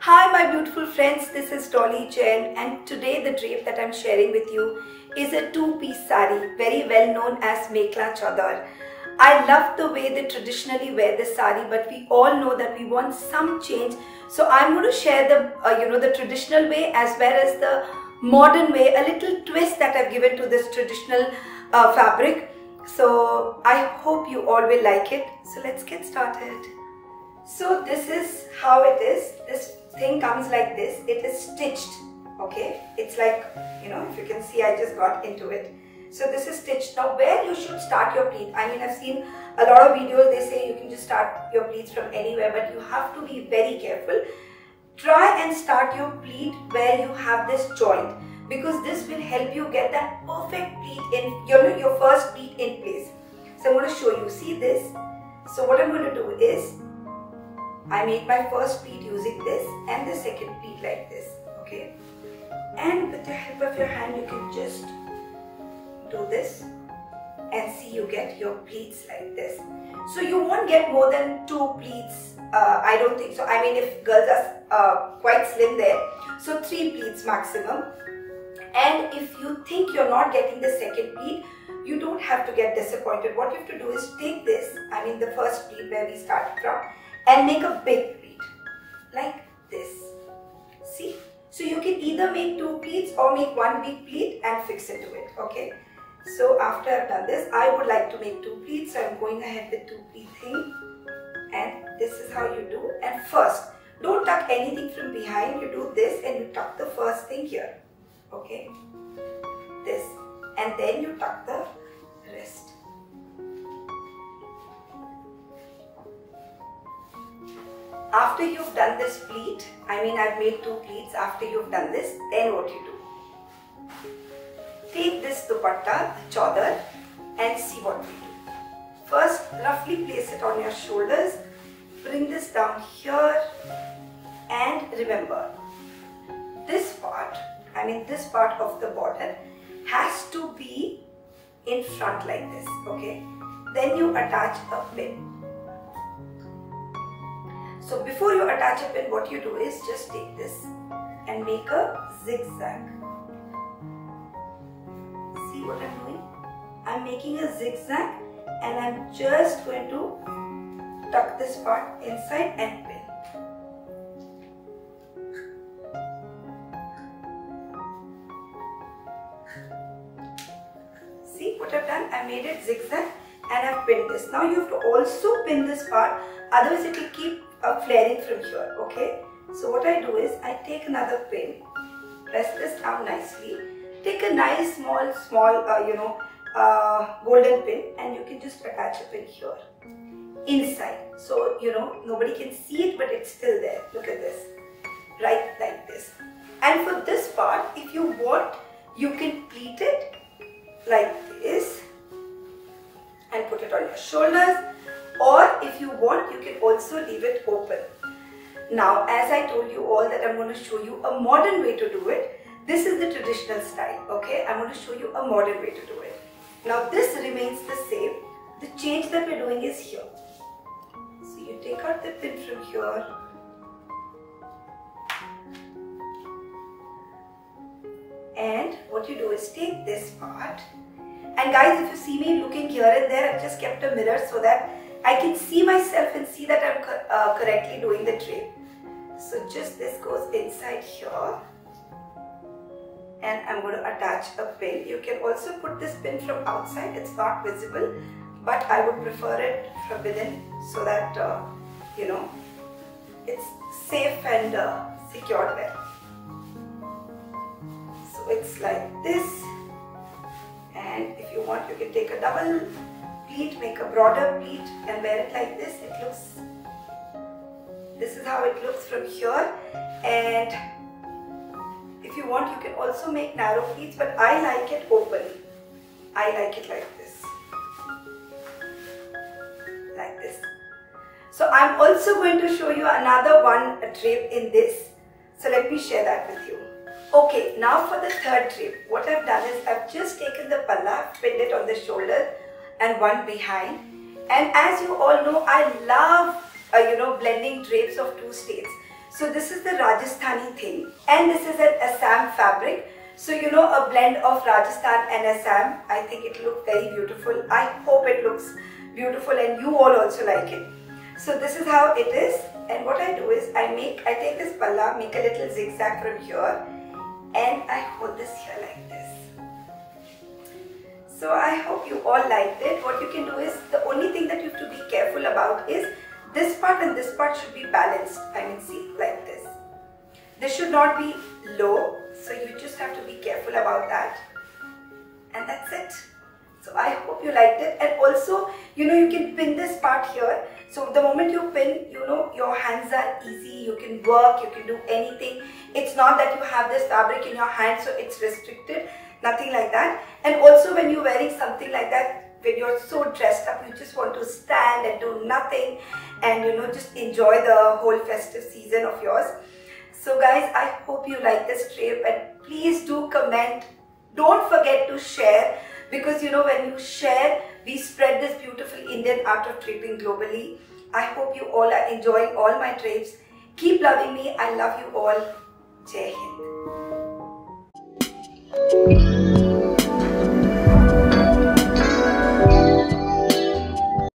Hi my beautiful friends, this is Dolly Jain and today the drape that I'm sharing with you is a two-piece sari, very well known as Mekhela Chador. I love the way they traditionally wear this sari, but we all know that we want some change. So I'm going to share the the traditional way as well as the modern way, a little twist that I've given to this traditional fabric. So I hope you all will like it. So let's get started. So this is how it is. This thing comes like this. It is stitched, okay? It's like, if you can see, I just got into it. So this is stitched. Now where you should start your pleat, I've seen a lot of videos, they say you can just start your pleats from anywhere, but you have to be very careful. Try and start your pleat where you have this joint, because this will help you get that perfect pleat in, your first pleat in place. So I'm going to show you, see this? So what I'm going to do is, I made my first pleat using this and the second pleat like this, okay? And with the help of your hand, you can just do this and see you get your pleats like this. So you won't get more than two pleats, I don't think so. If girls are quite slim there, so three pleats maximum. And if you think you're not getting the second pleat, you don't have to get disappointed. What you have to do is take this, the first pleat where we started from, and make a big pleat like this. See, so you can either make two pleats or make one big pleat and fix it to it, okay? So after I've done this, I would like to make two pleats, so I'm going ahead with two pleat thing, and this is how you do. And first, don't tuck anything from behind. You do this and you tuck the first thing here, okay, this, and then you tuck the rest. After you've done this pleat, I've made two pleats. After you've done this, then what you do? Take this dupatta, the chador, and see what we do. First, roughly place it on your shoulders. Bring this down here, and remember, this part, this part of the border has to be in front like this, okay? Then you attach a pin. So before you attach a pin, what you do is just take this and make a zigzag. See what I'm doing? I'm making a zigzag and I'm just going to tuck this part inside and pin. See what I've done? I made it zigzag and I've pinned this. Now you have to also pin this part, otherwise it will keep flaring from here, okay? So what I do is, I take another pin, press this down nicely, take a nice small golden pin, and you can just attach a pin here, inside. So, nobody can see it, but it's still there. Look at this, right like this. And for this part, if you want, you can pleat it like this and put it on your shoulders, or if you want, you can also leave it open. Now, as I told you all that I'm going to show you a modern way to do it. This is the traditional style, okay? I'm going to show you a modern way to do it. Now, this remains the same. The change that we're doing is here. So, you take out the pin from here. And what you do is take this part. And guys, if you see me looking here and there, I've just kept a mirror so that I can see myself and see that I'm correctly doing the drape. So just this goes inside here and I'm going to attach a pin. You can also put this pin from outside, it's not visible, but I would prefer it from within so that it's safe and secured there. So it's like this, and if you want you can take a double pleat, make a broader pleat and wear it like this. It looks, this is how it looks from here, and if you want you can also make narrow pleats, but I like it open. I like it like this. Like this. So I'm also going to show you another one drape in this. So let me share that with you. Okay, now for the third drape. What I've done is I've just taken the palla, pinned it on the shoulder, and one behind, and as you all know I love blending drapes of two states. So this is the Rajasthani thing, and this is an Assam fabric. So a blend of Rajasthan and Assam. I think it looked very beautiful. I hope it looks beautiful and you all also like it. So this is how it is, and what I do is I take this palla, make a little zigzag from here, and I hold this here like this. So I hope you all liked it. What you can do is, the only thing that you have to be careful about is this part and this part should be balanced. See, like this. This should not be low, so you just have to be careful about that. And that's it. So I hope you liked it. And also, you can pin this part here. So the moment you pin, your hands are easy. You can work, you can do anything. It's not that you have this fabric in your hand, so it's restricted. Nothing like that. And also when you're wearing something like that, when you're so dressed up, you just want to stand and do nothing and just enjoy the whole festive season of yours. So guys, I hope you like this drape, and please do comment. Don't forget to share, because when you share, we spread this beautiful Indian art of draping globally. I hope you all are enjoying all my drapes. Keep loving me. I love you all. Jai Hind.